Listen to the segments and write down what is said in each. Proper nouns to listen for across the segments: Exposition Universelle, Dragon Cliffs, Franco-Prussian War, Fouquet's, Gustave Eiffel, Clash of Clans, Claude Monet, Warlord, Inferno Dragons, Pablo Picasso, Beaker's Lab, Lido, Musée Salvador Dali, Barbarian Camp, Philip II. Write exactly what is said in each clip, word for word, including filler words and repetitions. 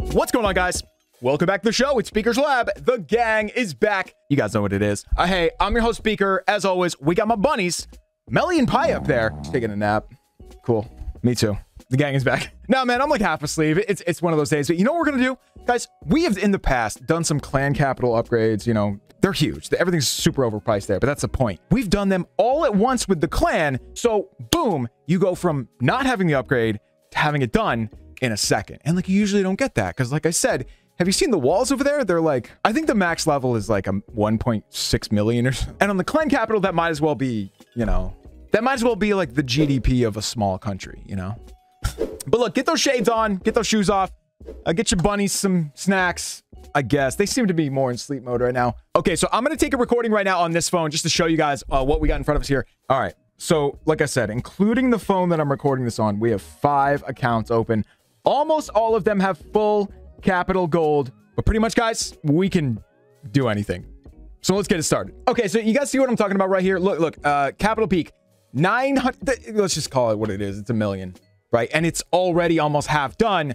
Yo, what's going on, guys? Welcome back to the show. It's Beaker's Lab. The gang is back. You guys know what it is. Uh, hey, I'm your host, Beaker. As always, we got my bunnies, Melly and Pie up there. Just taking a nap. Cool. Me too. The gang is back. Nah, man, I'm like half asleep. It's it's one of those days. But you know what we're going to do? Guys, we have in the past done some clan capital upgrades. You know, they're huge. Everything's super overpriced there, but that's the point. We've done them all at once with the clan. So, boom, you go from not having the upgrade to having it done in a second. And like, you usually don't get that because, like I said, have you seen the walls over there? They're like, I think the max level is like a one point six million or something. And on the clan capital, that might as well be, you know, that might as well be like the G D P of a small country, you know? But look, get those shades on, get those shoes off, uh, get your bunnies some snacks, I guess. They seem to be more in sleep mode right now. Okay, so I'm going to take a recording right now on this phone just to show you guys uh, what we got in front of us here. All right, so like I said, including the phone that I'm recording this on, we have five accounts open. Almost all of them have full capital gold, but pretty much, guys, we can do anything. So let's get it started. Okay, so you guys see what I'm talking about right here? Look, look, uh, capital peak, nine hundred, let's just call it what it is. It's a million, right? And it's already almost half done.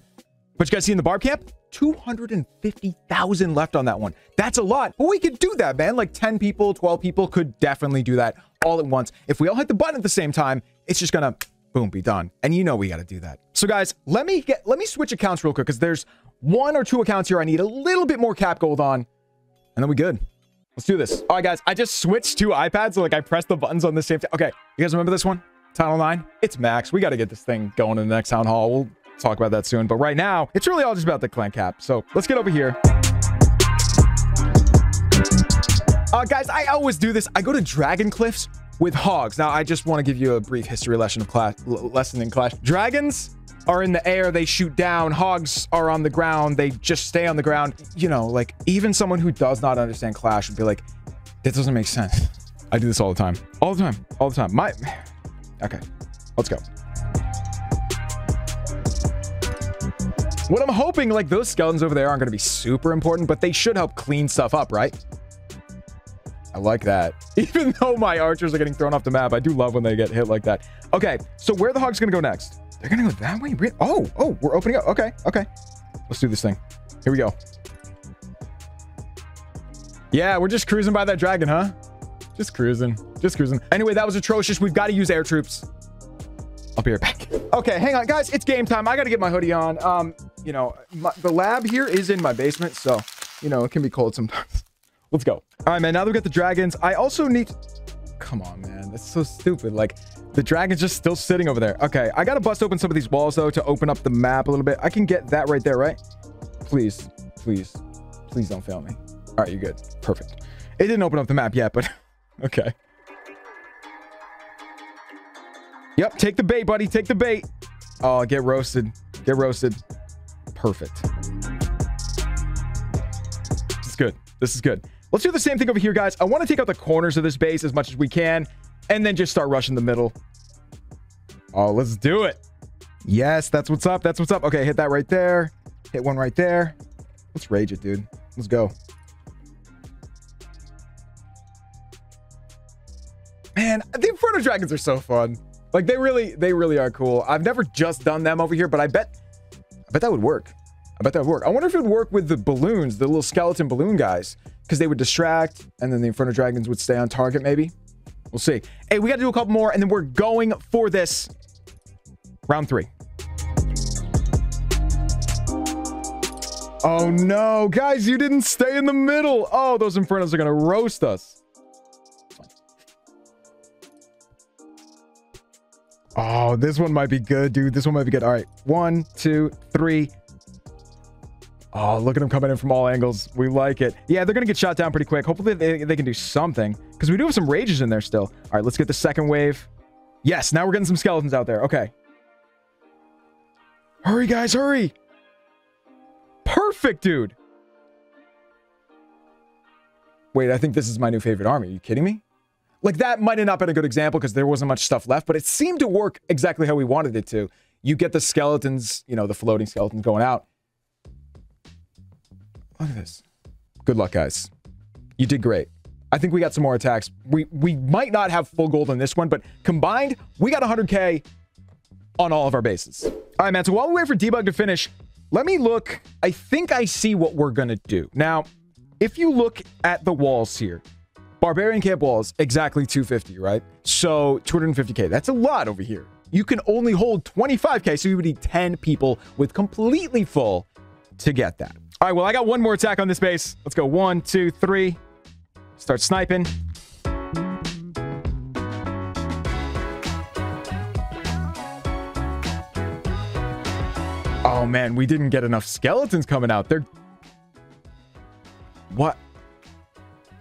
But you guys see in the Barb Camp, two hundred fifty thousand left on that one. That's a lot, but we could do that, man. Like ten people, twelve people could definitely do that all at once. If we all hit the button at the same time, it's just gonna, boom, be done. And you know we gotta do that. So guys, let me get, let me switch accounts real quick because there's one or two accounts here I need a little bit more cap gold on, and then we good. Let's do this. All right, guys, I just switched two iPads. So like I pressed the buttons on the same time. Okay, you guys remember this one? Town hall nine, it's max. We got to get this thing going in the next town hall. We'll talk about that soon, but right now it's really all just about the clan cap. So let's get over here. Uh guys, I always do this. I go to Dragon Cliffs with hogs. Now I just want to give you a brief history lesson of class lesson in Clash. Dragons are in the air, they shoot down. Hogs are on the ground, they just stay on the ground. You know, like even someone who does not understand Clash would be like, that doesn't make sense. I do this all the time, all the time, all the time. My okay, let's go. What I'm hoping, like those skeletons over there aren't going to be super important, but they should help clean stuff up, right? I like that. Even though my archers are getting thrown off the map, I do love when they get hit like that. Okay, so where are the hogs going to go next? They're going to go that way? Oh, oh, we're opening up. Okay, okay. Let's do this thing. Here we go. Yeah, we're just cruising by that dragon, huh? Just cruising. Just cruising. Anyway, that was atrocious. We've got to use air troops. I'll be right back. Okay, hang on, guys. It's game time. I got to get my hoodie on. Um, you know, my, the lab here is in my basement, so, you know, it can be cold sometimes. Let's go. All right, man. Now that we got the dragons, I also need... Come on, man. That's so stupid. Like, the dragon's just still sitting over there. Okay, I got to bust open some of these walls, though, to open up the map a little bit. I can get that right there, right? Please, please, please don't fail me. All right, you're good. Perfect. It didn't open up the map yet, but... Okay. Yep, take the bait, buddy. Take the bait. Oh, get roasted. Get roasted. Perfect. This is good. This is good. Let's do the same thing over here, guys. I want to take out the corners of this base as much as we can, and then just start rushing the middle. Oh, let's do it. Yes, that's what's up. That's what's up. Okay, hit that right there. Hit one right there. Let's rage it, dude. Let's go. Man, the Inferno Dragons are so fun. Like, they really, they really are cool. I've never just done them over here, but I bet, I bet that would work. I bet that would work. I wonder if it would work with the balloons, the little skeleton balloon guys, because they would distract, and then the Inferno Dragons would stay on target, maybe. We'll see. Hey, we got to do a couple more, and then we're going for this. Round three. Oh, no. Guys, you didn't stay in the middle. Oh, those Infernos are going to roast us. Oh, this one might be good, dude. This one might be good. All right. One, two, three. Oh, look at them coming in from all angles. We like it. Yeah, they're going to get shot down pretty quick. Hopefully they, they can do something because we do have some rages in there still. All right, let's get the second wave. Yes, now we're getting some skeletons out there. Okay. Hurry, guys, hurry. Perfect, dude. Wait, I think this is my new favorite army. Are you kidding me? Like, that might have not been a good example because there wasn't much stuff left, but it seemed to work exactly how we wanted it to. You get the skeletons, you know, the floating skeletons going out. Look at this. Good luck, guys. You did great. I think we got some more attacks. We we might not have full gold on this one, but combined, we got one hundred K on all of our bases. All right, man, so while we wait for debug to finish, Let me look. I think I see what we're going to do. Now, if you look at the walls here, Barbarian Camp walls, exactly two fifty, right? So two hundred fifty K, that's a lot over here. You can only hold twenty-five K, so you would need ten people with completely full to get that. All right, well, I got one more attack on this base. Let's go one, two, three. Start sniping. Oh, man, we didn't get enough skeletons coming out. They're... What?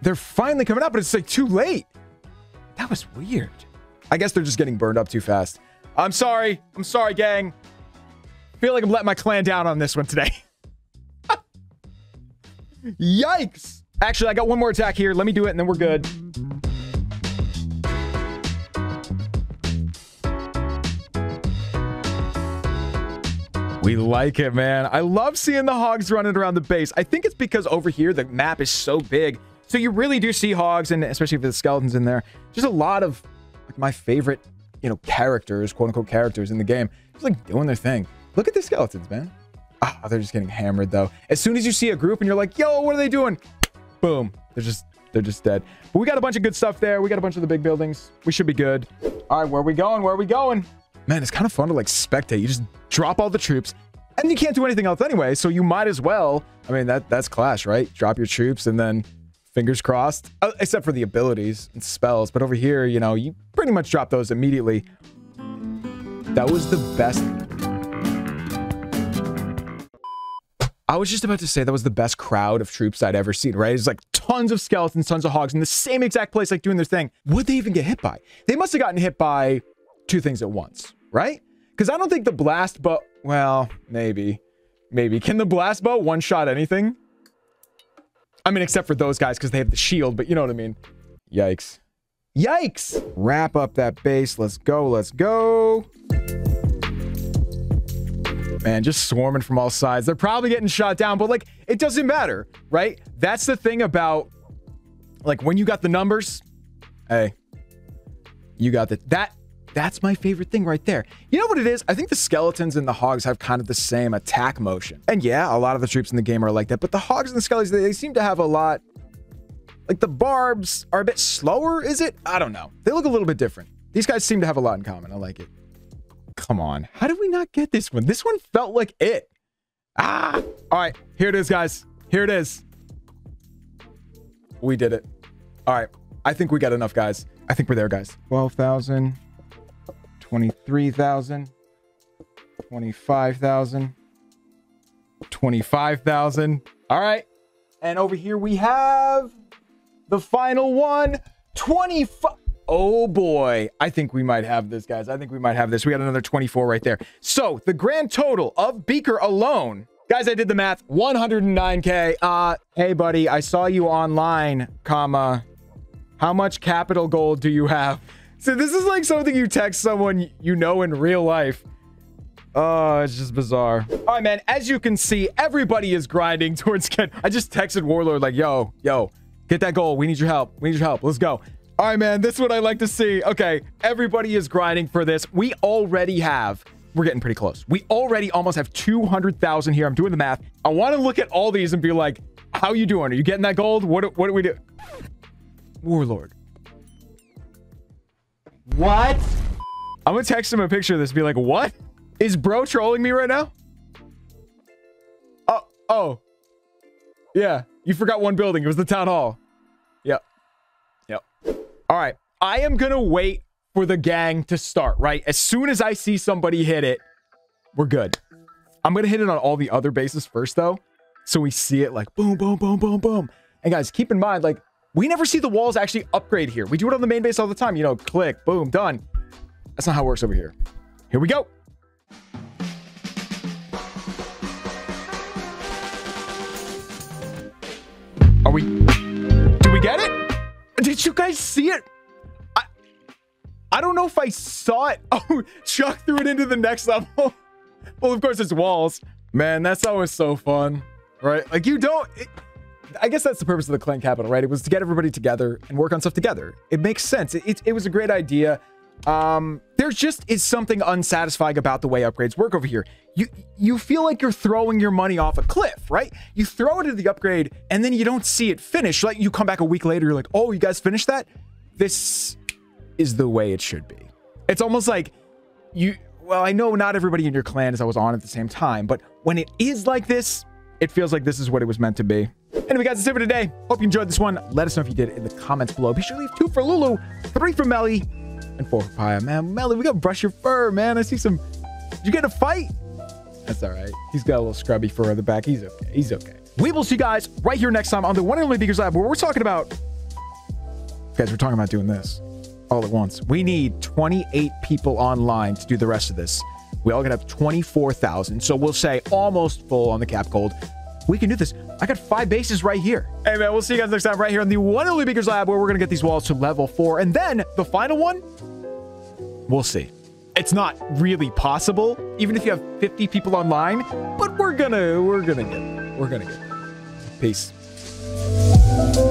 They're finally coming out, but it's, like, too late. That was weird. I guess they're just getting burned up too fast. I'm sorry. I'm sorry, gang. I feel like I'm letting my clan down on this one today. Yikes. Actually, I got one more attack here. Let me do it, and then we're good. We like it, man. I love seeing the hogs running around the base. I think it's because over here, the map is so big. So you really do see hogs, and especially if there's skeletons in there. Just a lot of like, my favorite, you know, characters, quote-unquote characters in the game. Just, like, doing their thing. Look at the skeletons, man. Ah, they're just getting hammered, though. As soon as you see a group and you're like, yo, what are they doing? Boom. They're just, they're just dead. But we got a bunch of good stuff there. We got a bunch of the big buildings. We should be good. All right, where are we going? Where are we going? Man, it's kind of fun to, like, spectate. You just drop all the troops, and you can't do anything else anyway, so you might as well. I mean, that that's Clash, right? Drop your troops, and then fingers crossed. Uh, except for the abilities and spells. But over here, you know, you pretty much drop those immediately. That was the best... I was just about to say that was the best crowd of troops I'd ever seen, right? It's like tons of skeletons, tons of hogs in the same exact place, like doing their thing. Would they even get hit by? They must have gotten hit by two things at once, right? Because I don't think the blast bow, well, maybe, maybe. Can the blast bow one-shot anything? I mean, except for those guys because they have the shield, but you know what I mean. Yikes. Yikes! Wrap up that base. Let's go, let's go. Man, just swarming from all sides. They're probably getting shot down, but, like, it doesn't matter, right? That's the thing about, like, when you got the numbers, hey, you got the, that, that's my favorite thing right there. You know what it is? I think the skeletons and the hogs have kind of the same attack motion. And, yeah, a lot of the troops in the game are like that, but the hogs and the skellies, they, they seem to have a lot, like, the barbs are a bit slower, is it? I don't know. They look a little bit different. These guys seem to have a lot in common. I like it. Come on. How did we not get this one? This one felt like it. Ah! All right. Here it is, guys. Here it is. We did it. All right. I think we got enough, guys. I think we're there, guys. twelve thousand. twenty-three thousand. twenty-five thousand. twenty-five thousand. All right. And over here we have the final one. twenty-five. Oh boy, I think we might have this, guys. I think we might have this. We got another twenty-four right there. So the grand total of Beaker alone, guys, I did the math, one hundred nine K. Uh, hey buddy, I saw you online, comma, how much capital gold do you have? So this is like something you text someone you know in real life. Oh, it's just bizarre. All right, man, as you can see, everybody is grinding towards get. I just texted Warlord like, yo, yo, get that gold. We need your help. We need your help. Let's go. All right, man, this is what I like to see. Okay, everybody is grinding for this. We already have, we're getting pretty close. We already almost have two hundred thousand here. I'm doing the math. I want to look at all these and be like, how you doing? Are you getting that gold? What, what do we do? Warlord. What? I'm going to text him a picture of this and be like, what? Is bro trolling me right now? Oh, oh. Yeah, you forgot one building. It was the town hall. Yep. Yep. All right, I am going to wait for the gang to start, right? As soon as I see somebody hit it, we're good. I'm going to hit it on all the other bases first, though. So we see it like boom, boom, boom, boom, boom. And guys, keep in mind, like, we never see the walls actually upgrade here. We do it on the main base all the time. You know, click, boom, done. That's not how it works over here. Here we go. Are we... Do we get it? Did you guys see it? I I don't know if I saw it. Oh, Chuck threw it into the next level. Well, of course, it's walls. Man, that's always so fun, right? Like, you don't... It, I guess that's the purpose of the clan capital, right? It was to get everybody together and work on stuff together. It makes sense. It, it, it was a great idea. Um, there just is something unsatisfying about the way upgrades work over here. You you feel like you're throwing your money off a cliff, right? You throw it into the upgrade and then you don't see it finish. Like, you come back a week later, you're like, oh, you guys finished that? This is the way it should be. It's almost like you, well, I know not everybody in your clan is always on at the same time, but when it is like this, it feels like this is what it was meant to be. Anyway, guys, that's it for today. Hope you enjoyed this one. Let us know if you did in the comments below. Be sure to leave two for Lulu, three for Melly, and four for Paya. Man, Melly, we gotta brush your fur, man. I see some... Did you get in a fight? That's all right. He's got a little scrubby fur on the back. He's okay. He's okay. We will see you guys right here next time on the one and only Beaker's Lab, where we're talking about... Guys, we're talking about doing this all at once. We need twenty-eight people online to do the rest of this. We all gonna have twenty-four thousand. So we'll say almost full on the cap gold. We can do this. I got five bases right here. Hey, man, we'll see you guys next time right here on the one and only Beaker's Lab, where we're going to get these walls to level four. And then the final one, we'll see. It's not really possible, even if you have fifty people online, but we're going to, we're going to get it. We're going to get it. Peace.